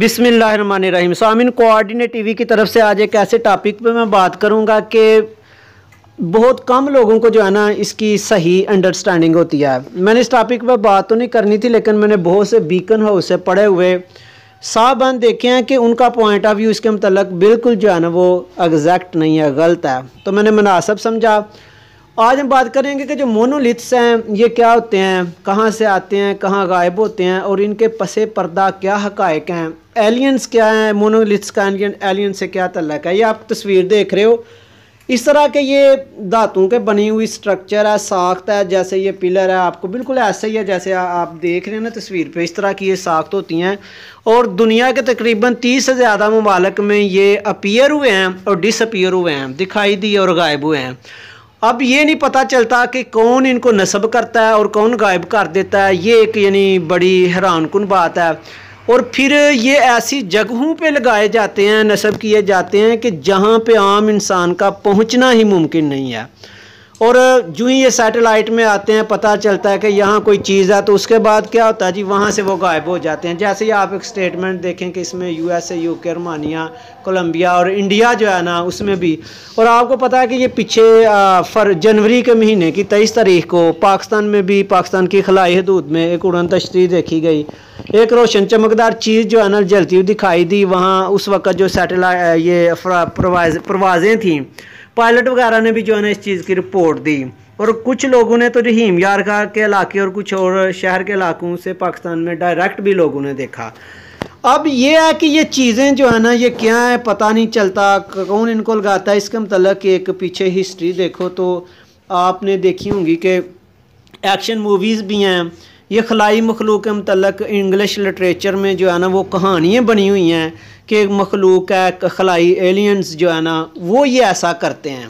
बिस्मिल्लाहिर्रहमानिर्रहीम। स्वामी coordinate TV की तरफ से आज एक ऐसे टॉपिक पे मैं बात करूंगा कि बहुत कम लोगों को जो है ना इसकी सही अंडरस्टैंडिंग होती है। मैंने इस टॉपिक पे बात तो नहीं करनी थी, लेकिन मैंने बहुत से बीकन हाउस से पढ़े हुए साहबान देखे हैं कि उनका पॉइंट ऑफ व्यू इसके मतलब बिल्कुल जो है ना वो एग्जैक्ट नहीं है, गलत है। तो मैंने मुनासिब समझा। आज हम बात करेंगे कि जो मोनोलिथ्स हैं ये क्या होते हैं, कहाँ से आते हैं, कहाँ गायब होते हैं और इनके पसे पर्दा क्या हक़ायक़ हैं, एलियंस क्या हैं, मोनोलिथ्स का एलियन से क्या तल्लक है। ये आप तस्वीर देख रहे हो, इस तरह के ये धातुओं के बनी हुई स्ट्रक्चर है, साख्त है। जैसे ये पिलर है आपको बिल्कुल ऐसा ही है जैसे आप देख रहे हैं ना तस्वीर पे, इस तरह की ये साख्त होती हैं। और दुनिया के तकरीबन 30 से ज़्यादा ममालक में ये अपीयर हुए हैं और डिसअपीयर हुए हैं, दिखाई दिए और गायब हुए हैं। अब ये नहीं पता चलता कि कौन इनको नस्ब करता है और कौन गायब कर देता है। ये एक यानी बड़ी हैरानकुन बात है। और फिर ये ऐसी जगहों पे लगाए जाते हैं, नस्ब किए जाते हैं कि जहाँ पे आम इंसान का पहुँचना ही मुमकिन नहीं है। और जो ही ये सैटेलाइट में आते हैं पता चलता है कि यहाँ कोई चीज़ है, तो उसके बाद क्या होता है जी, वहाँ से वो गायब हो जाते हैं। जैसे ही आप एक स्टेटमेंट देखें कि इसमें USA, UK, रोमानिया, कोलंबिया और इंडिया जो है ना उसमें भी। और आपको पता है कि ये पीछे जनवरी के महीने की 23 तारीख को पाकिस्तान में भी, पाकिस्तान की खलाई हदूद में एक उड़न तश्तरी देखी गई, एक रोशन चमकदार चीज़ जो है ना जलती हुई दिखाई दी। वहाँ उस वक्त जो सैटेलाइट ये परवाज़ें थीं, पायलट वगैरह ने भी जो है ना इस चीज़ की रिपोर्ट दी। और कुछ लोगों ने तो रहीम यार खां के इलाके और कुछ और शहर के इलाकों से पाकिस्तान में डायरेक्ट भी लोगों ने देखा। अब ये है कि ये चीज़ें जो है ना ये क्या है पता नहीं चलता, कौन इनको लगाता है। इसके मतलब एक पीछे हिस्ट्री देखो तो आपने देखी होंगी कि एक्शन मूवीज़ भी हैं, ये खलाई मखलूक के मतलब इंग्लिश लिटरेचर में जो है ना वो कहानियाँ बनी हुई हैं कि एक मखलूक है, खलाई एलियंस जो है ना वो ये ऐसा करते हैं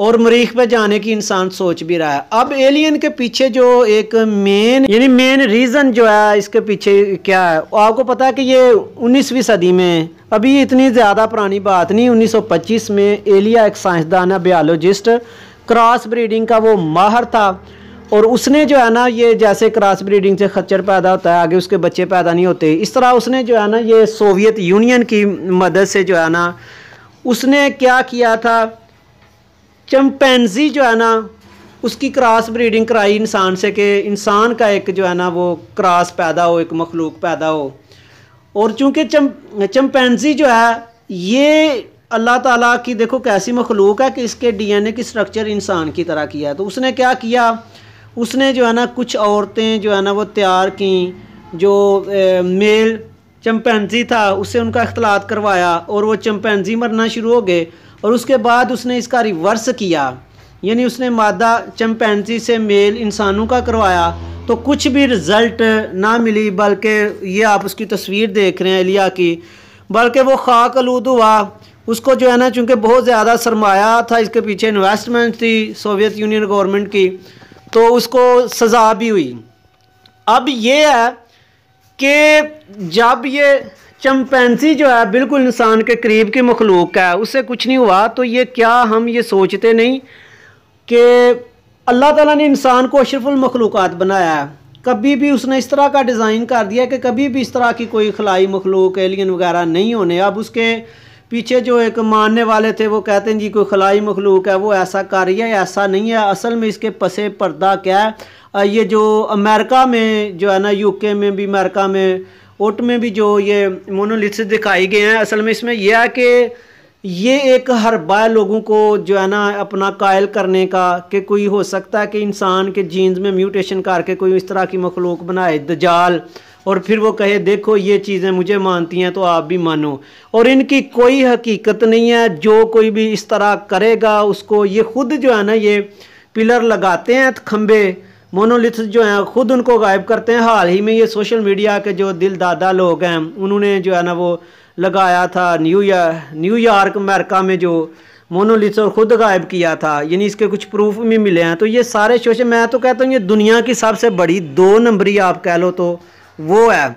और मरीख पे जाने की इंसान सोच भी रहा है। अब एलियन के पीछे जो एक मेन रीज़न जो है इसके पीछे क्या है, आपको पता है कि ये 19वीं सदी में, अभी इतनी ज़्यादा पुरानी बात नहीं, 1925 में एलिया एक साइंसदान है, बायोलॉजिस्ट, क्रॉस ब्रीडिंग का वो माहर था। और उसने जो है ना ये जैसे क्रॉस ब्रीडिंग से खच्चर पैदा होता है, आगे उसके बच्चे पैदा नहीं होते, इस तरह उसने जो है ना ये सोवियत यूनियन की मदद से जो है ना उसने क्या किया था, चिंपैंजी जो है ना उसकी क्रॉस ब्रीडिंग कराई इंसान से कि इंसान का एक जो है ना वो क्रॉस पैदा हो, एक मखलूक पैदा हो। और चूँकि चिंपैंजी जो है ये अल्लाह ताला की देखो कैसी मखलूक है कि इसके DNA की स्ट्रक्चर इंसान की तरह की है, तो उसने क्या किया, उसने जो है ना कुछ औरतें जो है ना वो तैयार कीं, जो मेल चिंपैंजी था उससे उनका इख्तलात करवाया और वो चिंपैंजी मरना शुरू हो गए। और उसके बाद उसने इसका रिवर्स किया, यानी उसने मादा चिंपैंजी से मेल इंसानों का करवाया, तो कुछ भी रिज़ल्ट ना मिली, बल्कि ये आप उसकी तस्वीर देख रहे हैं एलिया की, बल्कि वो खाक आलूद हुआ। उसको जो है ना चूँकि बहुत ज़्यादा सरमाया था, इसके पीछे इन्वेस्टमेंट थी सोवियत यूनियन गवर्नमेंट की, तो उसको सज़ा भी हुई। अब ये है कि जब ये चिंपैंजी जो है बिल्कुल इंसान के करीब की मखलूक है, उससे कुछ नहीं हुआ, तो ये क्या हम ये सोचते नहीं कि अल्लाह ताला ने इंसान को अशरफुल मखलूक़ात बनाया है। कभी भी उसने इस तरह का डिज़ाइन कर दिया कि कभी भी इस तरह की कोई खलाई मखलूक एलियन वगैरह नहीं होने। अब उसके पीछे जो एक मानने वाले थे वो कहते हैं जी कोई खलाई मखलूक है वो ऐसा कर रही है, ऐसा नहीं है। असल में इसके पसे पर्दा क्या है, ये जो अमेरिका में जो है ना, UK में भी, अमेरिका में, ओट में भी जो ये मोनोलिथ्स दिखाई गए हैं, असल में इसमें यह है कि ये एक हरबा लोगों को जो है ना अपना कायल करने का कि कोई हो सकता है कि इंसान के जीन्स में म्यूटेशन करके कोई इस तरह की मखलूक बनाए, दज्जाल, और फिर वो कहे देखो ये चीज़ें मुझे मानती हैं तो आप भी मानो। और इनकी कोई हकीकत नहीं है, जो कोई भी इस तरह करेगा उसको ये खुद जो है ना ये पिलर लगाते हैं, खंबे मोनोलिथ्स जो हैं खुद उनको गायब करते हैं। हाल ही में ये सोशल मीडिया के जो दिल दादा लोग हैं उन्होंने जो है ना वो लगाया था न्यूयॉर्क अमेरिका में जो मोनोलिथ्स और ख़ुद गायब किया था, यानी इसके कुछ प्रूफ भी मिले हैं। तो ये सारे सोशल, मैं तो कहता हूँ ये दुनिया की सबसे बड़ी 2 नंबरी आप कह लो तो वो है।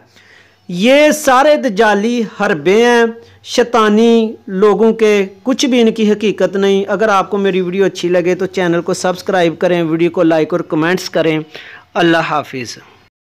ये सारे दजाली हरबे हैं, शैतानी लोगों के, कुछ भी इनकी हकीकत नहीं। अगर आपको मेरी वीडियो अच्छी लगे तो चैनल को सब्सक्राइब करें, वीडियो को लाइक और कमेंट्स करें। अल्लाह हाफिज़।